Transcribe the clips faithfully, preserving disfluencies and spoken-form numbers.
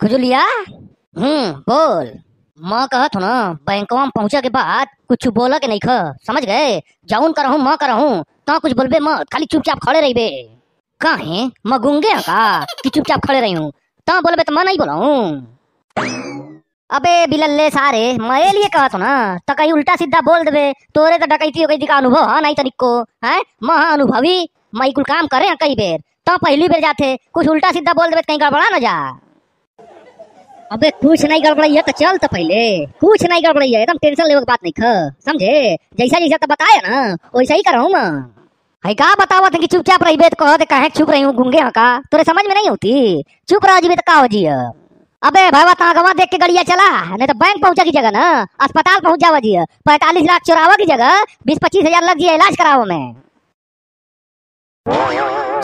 खुजुलिया हम्म बोल। माँ कहत हो ना बैंकवा में पहुँचे के बाद कुछ बोला के नहीं खा, समझ गए? जाऊन करहूँ माँ करहूँ तो कुछ बोलबे मत, खाली चुपचाप खड़े रहिबे। काहे माँ गूंगे हैं का कि चुपचाप खड़े रही हूँ? तो बोलबे तो मैं नहीं बोलाऊँ। अबे बिलल्ले सारे मैं लिए कहत हो ना, तो कहीं उल्टा सीधा बोल देबे तोरे तो डकैती वकैती का अनुभव है नहीं तनिको है। माँ अनुभवी मई कुल काम करे कई बेर, तो पहली बेर जाते कुछ उल्टा सीधा बोल देबे कहीं गड़बड़ा ना जा। अबे कुछ नहीं गड़बड़ाइए तो चल, तो पहले कुछ नहीं गड़बड़ाइए, एकदम टेंशन लेवे के बात नहीं खा, समझे? जैसा जैसा तो बताया ना वैसा ही करहूँ मैं। है का बतावत कि चुपचाप रहिबे तो कहते काहे चुप रही हूँ, गूंगे का तोरे समझ में नहीं होती? चुप रह जबे तो का हो जी। अबे भाई तगवा देख के गड़िया चला, नहीं तो बैंक पहुँचा की जगह ना अस्पताल पहुँच जावा जी। पैंतालीस लाख चुरावा की जगह बीस पच्चीस हजार लग जी इलाज करावा में।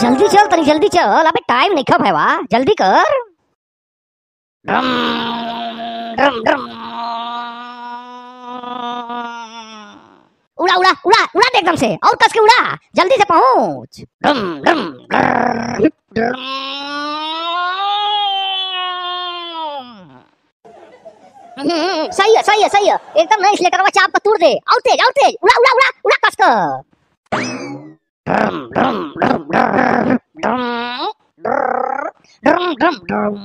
जल्दी चल तनी जल्दी चल, अबे टाइम नहीं खा भाईवा, जल्दी कर। ड्रम ड्रम ड्रम उड़ा उड़ा उड़ा उड़ा दे एकदम से और कस के उड़ा, जल्दी से पहुंच। ड्रम ड्रम ड्रम सही है सही है सही है एकदम, नहीं लेटर वाला चाप का तोड़ दे और तेज और तेज उड़ा उड़ा उड़ा उड़ा कस का। Drum drum drum drum drum drum drum drum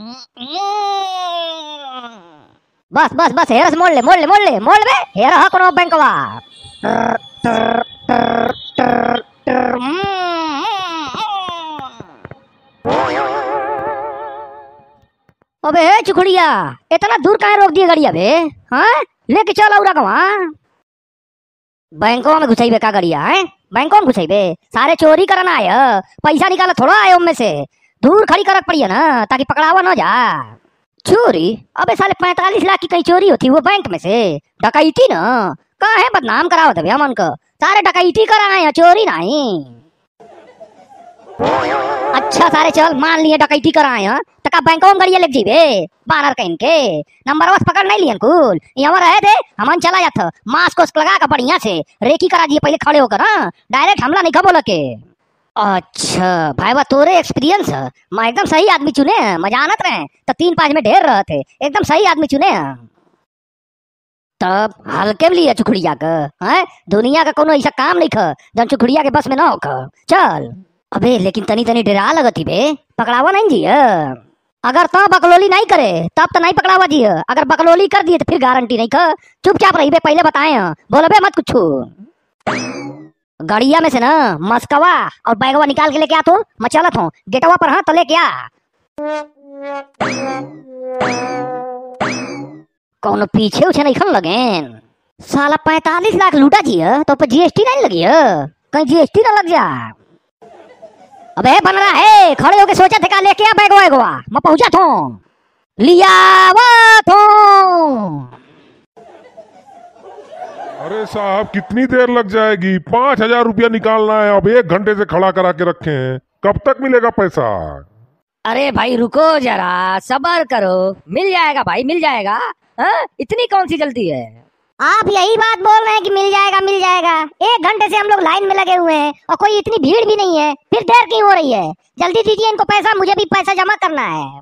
बस बस बस हेरस मोड़ ले मोड़ ले मोड़ ले मोड़ बे हेरा हा कोनो बैंकवा। अबे चुखड़िया इतना दूर काहे रोक दिए गाड़िया बे? हां लेके चल औरा गवा बैंकवा में घुसइबे का गाड़िया है? बैंकवा में घुसइबे सारे चोरी करना आए, पैसा निकाला थोड़ा आए उनमें से, दूर खड़ी करक पड़ी है ना ताकि पकड़ावा ना जा। चोरी? अबे साले पैंतालीस लाख की कहीं चोरी होती वो बैंक में से? डकैती ना कहाँ है बदनाम करावा तभी हमन को, सारे डकैती कराए हैं चोरी नहीं। अच्छा सारे चल मान लिए डकैती कराए हैं तका बैंकों में गड़िया लग जीवे बानर का, इनके नंबर वस पकड़ नहीं लियन कुल, यहाँ रहे थे हमन चला जाता मास्क वास्क लगा कर बढ़िया से रेकी करा दिए पहले खड़े होकर, हाँ डायरेक्ट हमला नहीं खा बोला के। अच्छा भाईवा तोरे एक्सपीरियंस है, मैं एकदम सही आदमी चुने हैं, मजा आनत रहे तो तीन पाँच में ढेर रहे थे, एकदम सही आदमी चुने हैं। तब हल्के में लिया चुखड़िया का है, दुनिया का कोनो ऐसा काम नहीं खा जब चुखड़िया के बस में ना हो खा। चल अबे लेकिन तनी तनी डरा लगती बे, पकड़ावा नहीं दिया। अगर तो बकलोली नहीं करे तब तो नहीं पकड़ावा दिया, अगर बकलोली कर दिए तो फिर गारंटी नहीं खा। चुपचाप रही बे, पहले बताए बोलो मत कुछ। गाड़िया में से ना मस्कवा और बैगवा निकाल के लेके आ, तो मैं चलत हूँ गेटवा पर, हाँ तो लेके आ। कौन पीछे उछे नहीं खन लगेन। साला पैंतालीस लाख लूटा जिया तो पर जीएसटी नहीं लगी है? कहीं जीएसटी ना लग जा। अबे बन रहा है खड़े होके सोचा थे का लेके आ बैगवा बैगवा, मैं पहुंचा थो लिया वो थो। अरे साहब कितनी देर लग जाएगी? पाँच हजार रुपया निकालना है, अब एक घंटे से खड़ा करा के रखे हैं, कब तक मिलेगा पैसा? अरे भाई रुको जरा सब्र करो, मिल जाएगा भाई मिल जाएगा, हा? इतनी कौन सी जल्दी है? आप यही बात बोल रहे हैं कि मिल जाएगा मिल जाएगा, एक घंटे से हम लोग लाइन में लगे हुए हैं और कोई इतनी भीड़ भी नहीं है, फिर देर क्यों हो रही है? जल्दी दीजिए इनको पैसा, मुझे भी पैसा जमा करना है।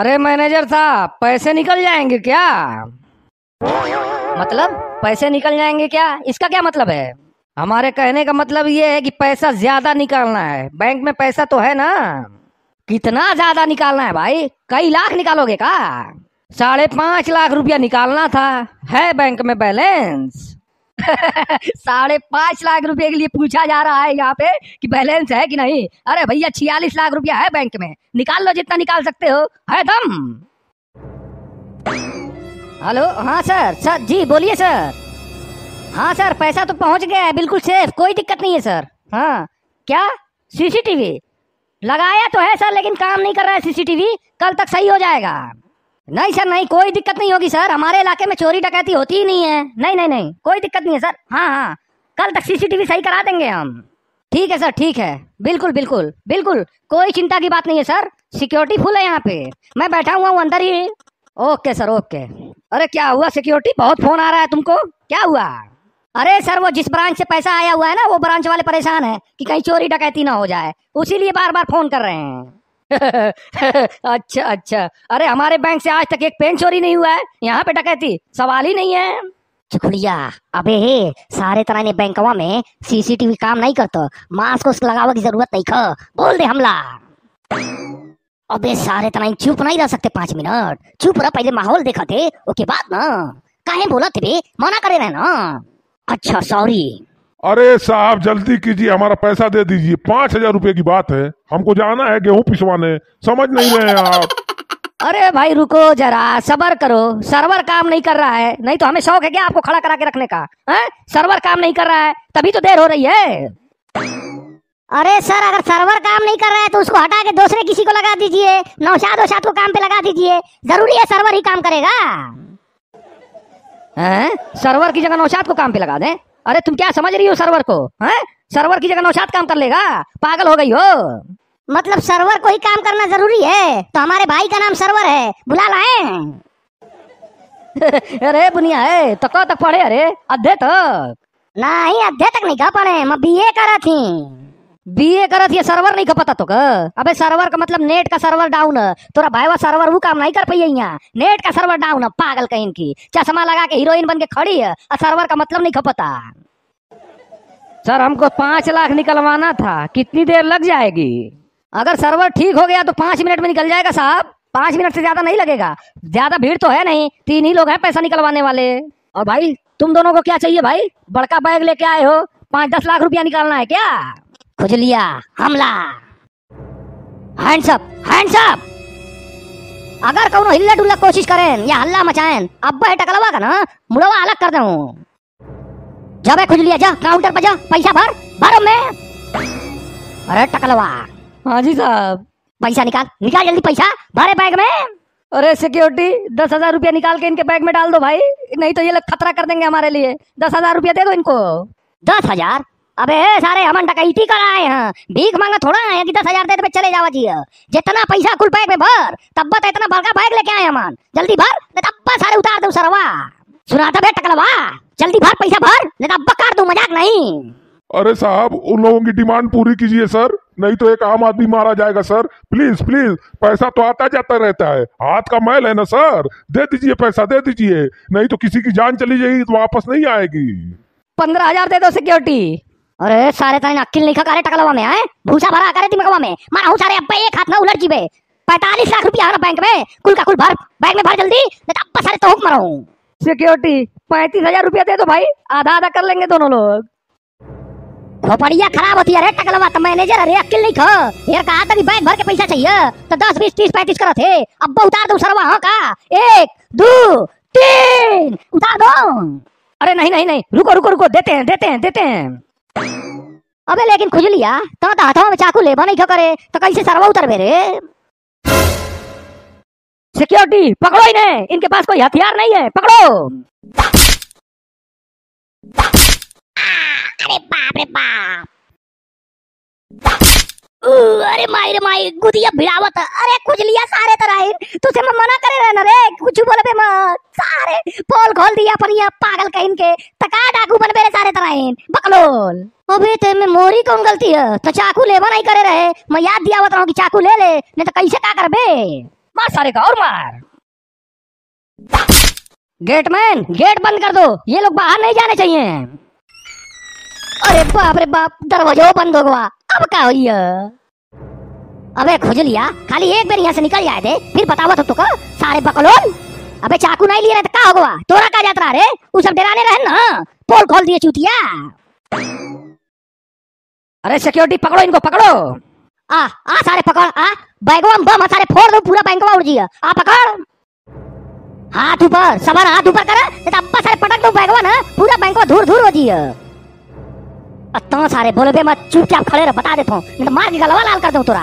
अरे मैनेजर साहब पैसे निकल जाएंगे क्या? मतलब पैसे निकल जाएंगे क्या, इसका क्या मतलब है? हमारे कहने का मतलब ये है कि पैसा ज्यादा निकालना है, बैंक में पैसा तो है ना। कितना ज्यादा निकालना है भाई? कई लाख निकालोगे का? साढ़े पाँच लाख रुपया निकालना था, है बैंक में बैलेंस। साढ़े पाँच लाख रुपए के लिए पूछा जा रहा है यहाँ पे कि बैलेंस है कि नहीं? अरे भैया छियालीस लाख रुपया है बैंक में, निकाल लो जितना निकाल सकते हो, है दम। हेलो हाँ सर, सर जी बोलिए सर। हाँ सर पैसा तो पहुंच गया है, बिल्कुल सेफ, कोई दिक्कत नहीं है सर। हाँ क्या सीसीटीवी लगाया तो है सर लेकिन काम नहीं कर रहा है सीसीटीवी, कल तक सही हो जाएगा। नहीं सर नहीं, कोई दिक्कत नहीं होगी सर, हमारे इलाके में चोरी डकैती होती ही नहीं है। नहीं नहीं नहीं कोई दिक्कत नहीं है सर, हाँ हाँ कल तक सीसीटीवी सही करा देंगे हम। ठीक है सर ठीक है, बिल्कुल बिल्कुल बिल्कुल कोई चिंता की बात नहीं है सर, सिक्योरिटी फुल है यहाँ पे, मैं बैठा हुआ हूँ अंदर ही। Okay sir okay. अरे क्या हुआ सिक्योरिटी, बहुत फोन आ रहा है तुमको, क्या हुआ? अरे सर वो जिस ब्रांच से पैसा आया हुआ है ना वो ब्रांच वाले परेशान है कि कहीं चोरी डकैती ना हो जाए, उसीलिए बार बार फोन कर रहे हैं। अच्छा अच्छा, अरे हमारे बैंक से आज तक एक पेन चोरी नहीं हुआ है, यहाँ पे डकैती सवाल ही नहीं है। चुकलिया, अबे हे, सारे तरह ने बैंकवा में सीसीटीवी काम नहीं करता, मास्क उसको लगावा की जरूरत नहीं खा, बोल दे हमला। अबे सारे तरह चुप नहीं रह सकते पाँच मिनट, चुप रह, पहले माहौल देखा थे, उसके बाद ना काहे बोला थे, मना करे रहे ना। अच्छा सॉरी। अरे साहब जल्दी कीजिए, हमारा पैसा दे दीजिए, पाँच हजार रूपए की बात है, हमको जाना है गेहूं पिसवाने, समझ नहीं रहे आप। अरे भाई रुको जरा, सबर करो, सर्वर काम नहीं कर रहा है, नहीं तो हमें शौक है क्या आपको खड़ा करा के रखने का? है सर्वर काम नहीं कर रहा है तभी तो देर हो रही है। अरे सर, अगर सर्वर काम नहीं कर रहा है तो उसको हटा के दूसरे किसी को लगा दीजिए, नौशाद वशाद को काम पे लगा दीजिए, जरूरी है सर्वर ही काम करेगा। है? सर्वर की जगह नौशाद को काम पे लगा दे? अरे तुम क्या समझ रही हो सर्वर को? हैं? सर्वर की जगह नौशाद काम कर लेगा? पागल हो गई हो? मतलब सर्वर को ही काम करना जरूरी है, तो हमारे भाई का नाम सर्वर है, बुला लाए। अरे बुनिया है तो कब तक पढ़े? अरे अधे तक नहीं, अधे तक नहीं कह पढ़े, मैं बीए कर रही थी, बीए कर रही, सर्वर नहीं का पता तो का? अबे सर्वर का मतलब नेट का सर्वर डाउन है, तोरा भाईवा सर्वर वो काम नहीं कर पाई, यहाँ नेट का सर्वर डाउन है, पागल कहीं की चश्मा लगा के हीरोइन बन के खड़ी है और सर्वर का मतलब नहीं खपता। सर हमको पाँच लाख निकलवाना था, कितनी देर लग जाएगी? अगर सर्वर ठीक हो गया तो पाँच मिनट में निकल जाएगा साहब, पाँच मिनट से ज्यादा नहीं लगेगा, ज्यादा भीड़ तो है नहीं, तीन ही लोग हैं पैसा निकलवाने वाले। और भाई तुम दोनों को क्या चाहिए भाई? बड़का बैग लेके आए हो, पाँच दस लाख रुपया निकालना है क्या? खुजलिया हमला, हैंड्स अप, हैंड्स अप। अगर कौनो हिल्ला डुल्ला कोशिश करें या हल्ला मचाएं, अब टकलवा का ना मुड़वा अलग कर दूं। जा बे खुजलिया, जा काउंटर पर जा, पैसा भर, भरो मैं। अरे टकलवा। हाँ जी साहब। पैसा निकाल, निकाल जल्दी पैसा, भरे बैग में। अरे सिक्योरिटी, दस हजार रुपया निकाल के इनके बैग में डाल दो भाई, नहीं तो ये लोग खतरा कर देंगे हमारे लिए, दस हजार रुपया दे दो इनको। दस हजार? अबे सारे हमन डकैती कर आए हैं, भीख मांगा थोड़ा है कि दस हजार दे दे चले जावा जी, जितना पैसा कुल बैग में भर, तब बता इतना बड़का बैग लेके आए हमन, जल्दी भर नहीं तब्बा सारे उतार दो सरवा, सुना था बे टकलवा, जल्दी भर पैसा भर नहीं तब्बा कर दूं, मजाक नहीं। अरे साहब उन लोगों की डिमांड पूरी कीजिए सर, नहीं तो एक आम आदमी मारा जाएगा सर, प्लीज प्लीज, पैसा तो आता जाता रहता है, हाथ का मैल है ना सर, दे दीजिए पैसा, दे दीजिए, नहीं तो किसी की जान चली जाएगी तो वापस नहीं आएगी। पंद्रह हजार दे दो सिक्योरिटी। अरे सारे तरह अक्ल नहीं खा टकलवा में, आए भूसा भरा करे दिमकवा में, मारा हूँ सारे अब्बा एक हाथ ना उलट जीबे, पैतालीस लाख रुपया बैंक में, कुल का कुल भर बैंक में, भर जल्दी अब्बा सारे तो मरा हूँ। सिक्योरिटी पैंतीस हजार रुपया दे दो भाई, आधा आधा कर लेंगे दोनों लोग। खोपड़िया खराब होती है रे टकलवा, तो मैनेजर अरे अक्ल नहीं खा यार, कहा था कि बैग भर के पैसा चाहिए तो दस बीस तीस पैंतीस करा थे, अब उतार दो सरवा, हाँ का एक दो तीन उतार दो। अरे नहीं नहीं नहीं, रुको रुको रुको, देते हैं देते हैं देते हैं। अबे लेकिन खुजलिया तो हाथों में चाकू लेबा नहीं खा करे तो कैसे सरवा उतर बे रे? सिक्योरिटी पकड़ो इन्हें, इनके पास कोई हथियार नहीं है, पकड़ो। अरे बाप रे बाप, अरे माई रे माई, गुदिया भिड़ावत। अरे खुजलिया सारे तरह तुझे मैं मना करे रहना रे, कुछ बोल बे मत, सारे पोल खोल दिया पनिया, पागल कहीं के तका डाकू बन बे रे सारे तरह बकलोल। अबे ते में मोरी कौन गलती है, तो चाकू लेवा नहीं करे रहे, मैं याद दियावत रहूं कि चाकू ले ले, नहीं तो कैसे का करबे, मार सारे का और मार। गेटमैन गेट बंद कर दो, ये लोग बाहर नहीं जाने चाहिए। अरे बाप रे बाप, दरवाजा बंद हो गया, अब क्या हुई? अबे खुजलिया खाली एक बार यहाँ से निकल जाए थे, फिर बतावा तो तुका सारे बकलोल। अबे चाकू नहीं लिए रहे तो क्या हो गया? तोरा का यात्रा रे, वो सब डराने रहे ना, पोल खोल दिए चूतिया। अरे सिक्योरिटी पकड़ो इनको, पकड़ो। आ आ सारे पकड़, आ बैगवा में बम सारे फोड़ दो, पूरा बैंकवा उड़ जिया, आ पकड़, हाथ ऊपर सबर, हाथ ऊपर कर, नहीं तो अब्बा सारे पटक दो बैगवा ना, पूरा बैंकवा धूर धूर हो जिया। अत्ता सारे बोले बे मत, चुपचाप खड़े रह, बता देता हूँ नहीं तो मार के गलवा लाल कर दूं तोरा।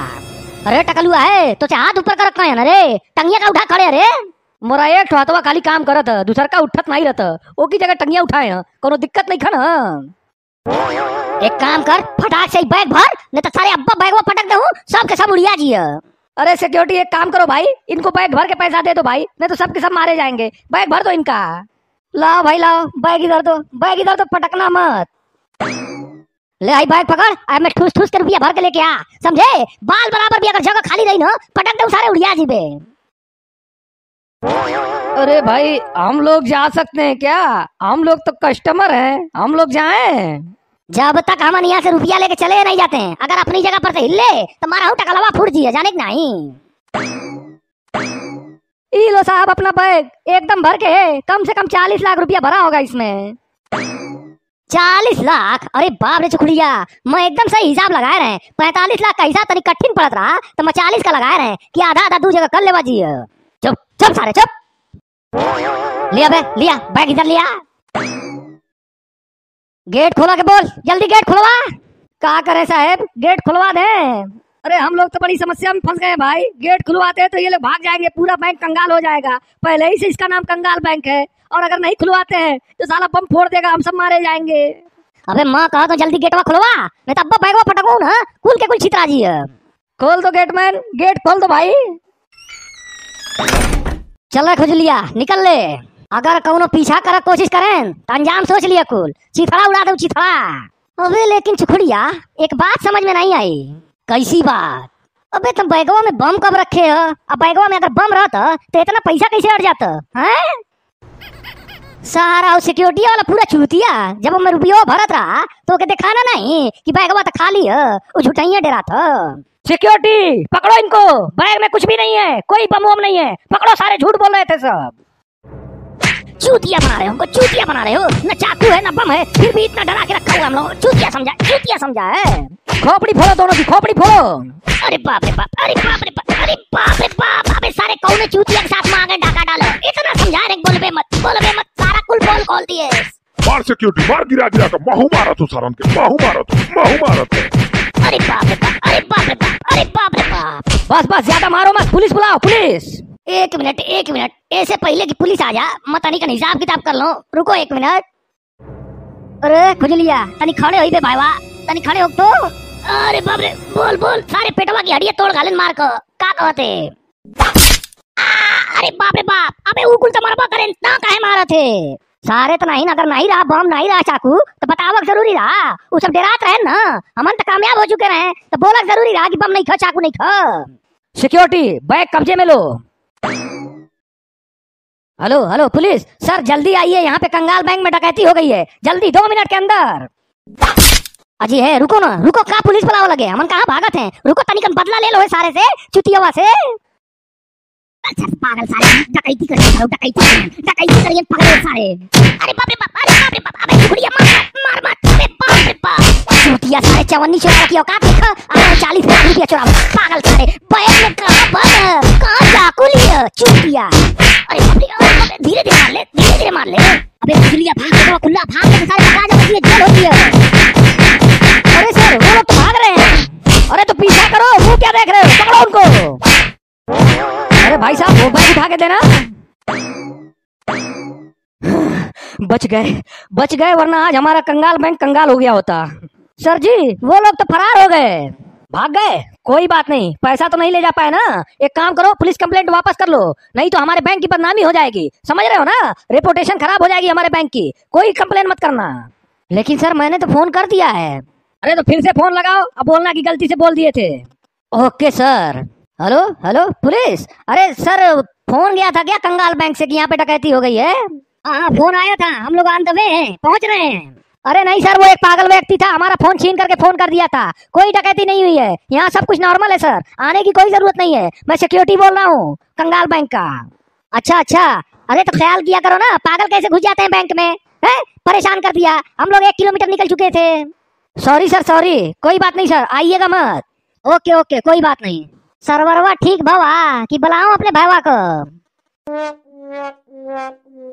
अरे टकलुआ है तो हाथ ऊपर कर रखा है ना रे, टंगिया का उठा खड़े, अरे मोरा एक हाथवा खाली काम करत, दूसरा का उठत नहीं रहता, ओ की जगह टंगिया उठाए ना, कोनो दिक्कत नहीं खन। एक काम कर, फटाक से बैग भर नहीं तो सारे अब्बा बैगवा फटक दे, सब के सब उड़िया जी। अरे सिक्योरिटी एक काम करो भाई, इनको बैग भर के पैसा दे दो भाई, नहीं तो सबके सब मारे जाएंगे, बैग भर दो इनका। लाओ भाई लाओ, बैग इधर दो, बैग इधर दो, फटकना मत। ले आई बैग पकड़, अब मैं ठूस ठूस कर रुपया भर के लेके आ, समझे? बाल बराबर भी अगर जगह खाली रही ना, पटक दे सारे उड़िया जी बे। अरे भाई हम लोग जा सकते हैं क्या? हम लोग तो कस्टमर हैं, हम लोग जाएं? जब तक हम यहाँ से रुपया लेके चले नहीं जाते हैं, अगर अपनी जगह पर से हिले तो मारा हूँ टकलवा फूट जी है, जाने के नहीं। ई लो साहब अपना बैग एकदम भर के है, कम से कम चालीस लाख रुपया भरा होगा इसमें। चालीस लाख? अरे बाप रे चुकड़िया, मैं एकदम सही हिसाब लगाए रहे। पैंतालीस लाख का हिसाब तनी कठिन पड़त रहा, तो मैं चालीस का लगाए रहे कि आधा आधा दू जगह कर ले बाजी। चुप चुप सारे चुप। लिया बे लिया बैग, इधर लिया। गेट खोला के बोल, जल्दी गेट खुलवा। क्या करे साहब, गेट खुलवा दे। अरे हम लोग तो बड़ी समस्या में फंस गए भाई, गेट खुलवाते हैं तो ये लोग भाग जाएंगे, पूरा बैंक कंगाल हो जाएगा। पहले ही से इसका नाम कंगाल बैंक है, और अगर नहीं खुलवाते हैं तो साला बम फोड़ देगा, हम सब मारे जाएंगे। अबे माँ कहा तो जल्दी गेटवा खुलवा, नहीं तो अब्बा बैगवा फटकाऊं ना, कुल के कुल छितरा जी है। खोल दो गेटमैन, गेट खोल दो भाई। चल खोज लिया, निकल ले। अगर कौनो पीछा कर कोशिश करें तो अंजाम सोच लिया, कुल चिथड़ा उड़ा दो चिथड़ा। अबे लेकिन चुखड़िया एक बात समझ में नहीं आई। कैसी बात? अबे तुम बैगवा में बम कब रखे हो? अब बैगवा में अगर बम रहता तो इतना पैसा कैसे हट जाता हैं? सारा वो सिक्योरिटी वाला पूरा चूतिया, जब मैं रुपया भरत रहा तो के दिखाना नहीं कि बैगवा तो खाली है, वो झूठैया डरा था। सिक्योरिटी पकड़ो इनको, बैग में कुछ भी नहीं है, कोई बम वम नहीं है, पकड़ो, सारे झूठ बोल रहे थे सब। चूतिया बना रहे हो हमको, चूतिया बना रहे हो, न चाकू है न बम है, फिर भी इतना डरा के रखा हुआ हम लोग। चूतिया समझा, चूतिया समझा है। खोपड़ी फोड़ो दोनों की, खोपड़ी फोड़ो। अरे बाप रे बाप, अरे बाप रे बाप, अरे बाप रे बाप, अबे सारे कौने चूतिया के साथ मांगे डाका डालो। इतना समझा रे, बोलबे मत बोलबे मत, सारा कुल बोल खोल दिए। मार सिक्योरिटी मार, गिरा गिरा का महू मारा तू, सारन के महू मारा तू, महू मारा तू। अरे बाप रे बाप, अरे बाप रे बाप, अरे बाप रे बाप। बस बस ज्यादा मारो मत, पुलिस बुलाओ पुलिस। एक मिनट एक मिनट, ऐसे पहले की पुलिस आ जा, मैं तनी का हिसाब किताब कर लूं, रुको एक मिनट। अरे खुजलिया तनी खड़े होई बे भाईवा, तनी खड़े हो तो। अरे बाप रे, बोल बोल, सारे पेटवा की हड्डियां तोड़ घालन मार को, का कहते? अरे बाप रे बाप, अबे उकुल तो मरबा करें ना, काहे मारे थे सारे? तो नहीं अगर नहीं रहा बम, नहीं रहा चाकू, तो बतावक जरूरी रहा। वो सब डरात रहे ना, हमन तो कामयाब हो चुके रहे, तो बोलक जरूरी रहा कि बम नहीं था, चाकू नहीं था। सिक्योरिटी बैग कब्जे में लो। हेलो हेलो पुलिस सर, जल्दी आइए, यहाँ पे कंगाल बैंक में डकैती हो गई है, जल्दी दो मिनट के अंदर। अजी है, रुको ना रुको, कहाँ पुलिस बुलाओ लगे, हमन कहाँ भागत हैं? रुको तनिकन बदला ले लो है सारे से, चुतियावा से। अच्छा पागल सारे, डकैती कर रहे हो, डकैती डकैती कर रहे हो पागल सारे। अरे बाप रे बाप, अरे बाप रे बाप, अबे बुढ़िया मार मार मार, अबे बाप रे बाप। चुतिया सारे चवन्नी चोरा की औकात देखो, अरे चालीस लाख रुपया चोरा पागल सारे, बैग में कहाँ बम कहाँ चाकू लिया चुतिया। अरे बाप रे, धीरे धीरे मार ले, धीरे धीरे मार ले। अबे बुढ़िया भाग के खुला, भाग के सारे पकड़ा जाओ, इसमें जेल होती है। अरे सर वो लोग तो भाग रहे हैं। अरे तो पीछा करो, वो क्या देख रहे हो, पकड़ो उनको। अरे भाई साहब वो बैग उठा के देना। बच गए बच गए, वरना आज हमारा कंगाल बैंक कंगाल हो गया होता। सर जी वो लोग तो फरार हो गए, भाग गए, कोई बात नहीं, पैसा तो नहीं ले जा पाए ना। एक काम करो, पुलिस कंप्लेंट वापस कर लो, नहीं तो हमारे बैंक की बदनामी हो जाएगी, समझ रहे हो ना, रेपुटेशन खराब हो जाएगी हमारे बैंक की। कोई कंप्लेंट मत करना। लेकिन सर मैंने तो फोन कर दिया है। अरे तो फिर से फोन लगाओ, अब बोलना कि गलती से बोल दिए थे। Okay sir. Hello hello police, अरे सर फोन गया था क्या कंगाल बैंक से कि यहाँ पे डकैती हो गई है? हाँ फोन आया था, हम लोग ऑन द वे हैं, पहुँच रहे हैं। अरे नहीं सर, वो एक पागल व्यक्ति था, हमारा फोन छीन करके फोन कर दिया था, कोई डकैती नहीं हुई है, यहाँ सब कुछ नॉर्मल है सर, आने की कोई जरूरत नहीं है। मैं सिक्योरिटी बोल रहा हूँ कंगाल बैंक का। अच्छा अच्छा, अरे तो ख्याल किया करो ना, पागल कैसे घुस जाते हैं बैंक में, है परेशान कर दिया, हम लोग एक किलोमीटर निकल चुके थे। सॉरी सर सॉरी, कोई बात नहीं सर, आइएगा मत। ओके ओके कोई बात नहीं। सरवरवा ठीक भवा कि बुलाऊं अपने भैया को?